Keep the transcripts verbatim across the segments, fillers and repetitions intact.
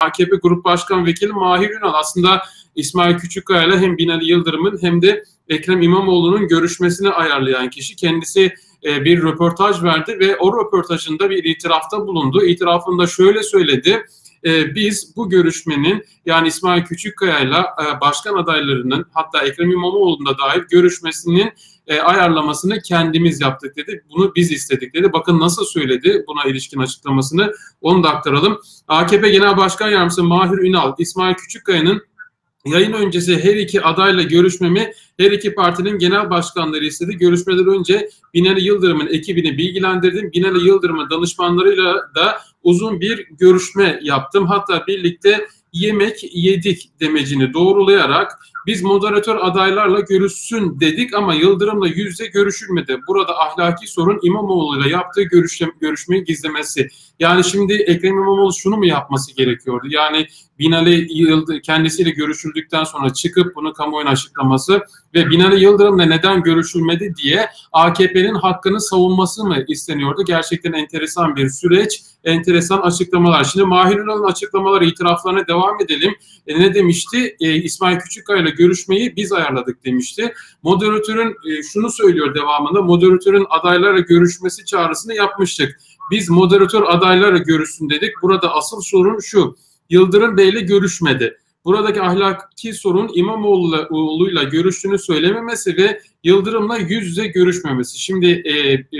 A K P Grup Başkan Vekili Mahir Ünal aslında İsmail Küçükkaya ile hem Binali Yıldırım'ın hem de Ekrem İmamoğlu'nun görüşmesini ayarlayan kişi. Kendisi bir röportaj verdi ve o röportajında bir itirafta bulundu. İtirafında şöyle söyledi: biz bu görüşmenin, yani İsmail Küçükkaya ile başkan adaylarının, hatta Ekrem İmamoğlu'na dair görüşmesinin ayarlamasını kendimiz yaptık dedi. Bunu biz istedik dedi. Bakın nasıl söyledi, buna ilişkin açıklamasını onu da aktaralım. A K P Genel Başkan Yardımcısı Mahir Ünal, İsmail Küçükkaya'nın yayın öncesi her iki adayla görüşmemi her iki partinin genel başkanları istedi. Görüşmeden önce Binali Yıldırım'ın ekibini bilgilendirdim. Binali Yıldırım'ın danışmanlarıyla da uzun bir görüşme yaptım. Hatta birlikte yemek yedik demecini doğrulayarak biz moderatör adaylarla görüşsün dedik ama Yıldırım'la yüzde görüşülmedi. Burada ahlaki sorun İmamoğlu'yla yaptığı görüşme, görüşmeyi gizlemesi. Yani şimdi Ekrem İmamoğlu şunu mu yapması gerekiyordu? Yani Binali Yıldırım kendisiyle görüşüldükten sonra çıkıp bunu kamuoyuna açıklaması ve Binali Yıldırım'la neden görüşülmedi diye A K P'nin hakkını savunması mı isteniyordu? Gerçekten enteresan bir süreç, enteresan açıklamalar. Şimdi Mahir Ünal'ın açıklamaları, itiraflarına devam edelim. E, ne demişti? E, İsmail Küçükkaya ile görüşmeyi biz ayarladık demişti. Moderatörün e, şunu söylüyor devamında: moderatörün adaylarla görüşmesi çağrısını yapmıştık. Biz moderatör adaylarla görüşsün dedik. Burada asıl sorun şu: Yıldırım Bey'le görüşmedi. Buradaki ahlaki sorun İmamoğlu'yla görüştüğünü söylememesi ve Yıldırım'la yüz yüze görüşmemesi. Şimdi e,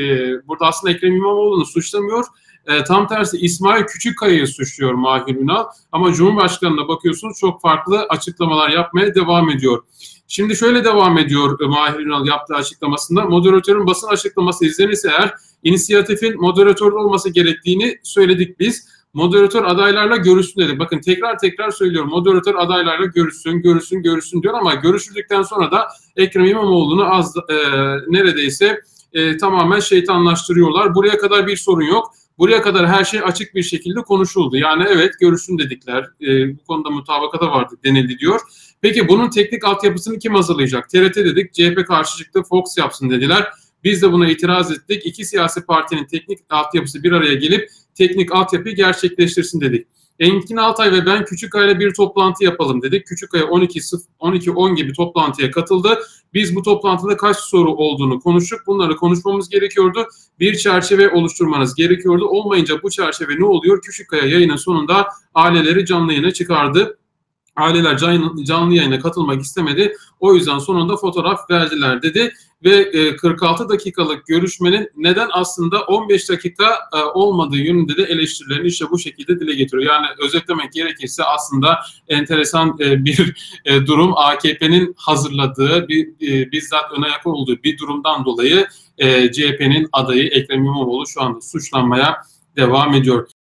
e, burada aslında Ekrem İmamoğlu'nu suçlamıyor. E, tam tersi İsmail Küçükkaya'yı suçluyor Mahir Ünal. Ama Cumhurbaşkanı'na bakıyorsunuz çok farklı açıklamalar yapmaya devam ediyor. Şimdi şöyle devam ediyor Mahir Ünal yaptığı açıklamasında: moderatörün basın açıklaması izlenirse eğer inisiyatifin moderatörde olması gerektiğini söyledik biz. Moderatör adaylarla görüşsün dedi. Bakın tekrar tekrar söylüyorum. Moderatör adaylarla görüşsün, görüşsün, görüşsün diyor ama görüşüldükten sonra da Ekrem İmamoğlu'nu az e, neredeyse e, tamamen şeytanlaştırıyorlar. Buraya kadar bir sorun yok. Buraya kadar her şey açık bir şekilde konuşuldu. Yani evet görüşsün dedikler. E, bu konuda mutabakata vardı denildi diyor. Peki bunun teknik altyapısını kim hazırlayacak? T R T dedik, C H P karşı çıktı, Fox yapsın dediler. Biz de buna itiraz ettik. İki siyasi partinin teknik altyapısı bir araya gelip teknik altyapıyı gerçekleştirsin dedik. Ekin Altay ve ben Küçükkaya ile bir toplantı yapalım dedik. Küçükkaya on iki on gibi toplantıya katıldı. Biz bu toplantıda kaç soru olduğunu konuştuk. Bunları konuşmamız gerekiyordu. Bir çerçeve oluşturmanız gerekiyordu. Olmayınca bu çerçeve ne oluyor? Küçükkaya yayının sonunda aileleri canlı yayına çıkardı. Aileler canlı yayına katılmak istemedi. O yüzden sonunda fotoğraf verdiler dedi. Ve kırk altı dakikalık görüşmenin neden aslında on beş dakika olmadığı yönünde de eleştirilerini işte bu şekilde dile getiriyor. Yani özetlemek gerekirse aslında enteresan bir durum. A K P'nin hazırladığı, bizzat öne yakın olduğu bir durumdan dolayı C H P'nin adayı Ekrem İmamoğlu şu anda suçlanmaya devam ediyor.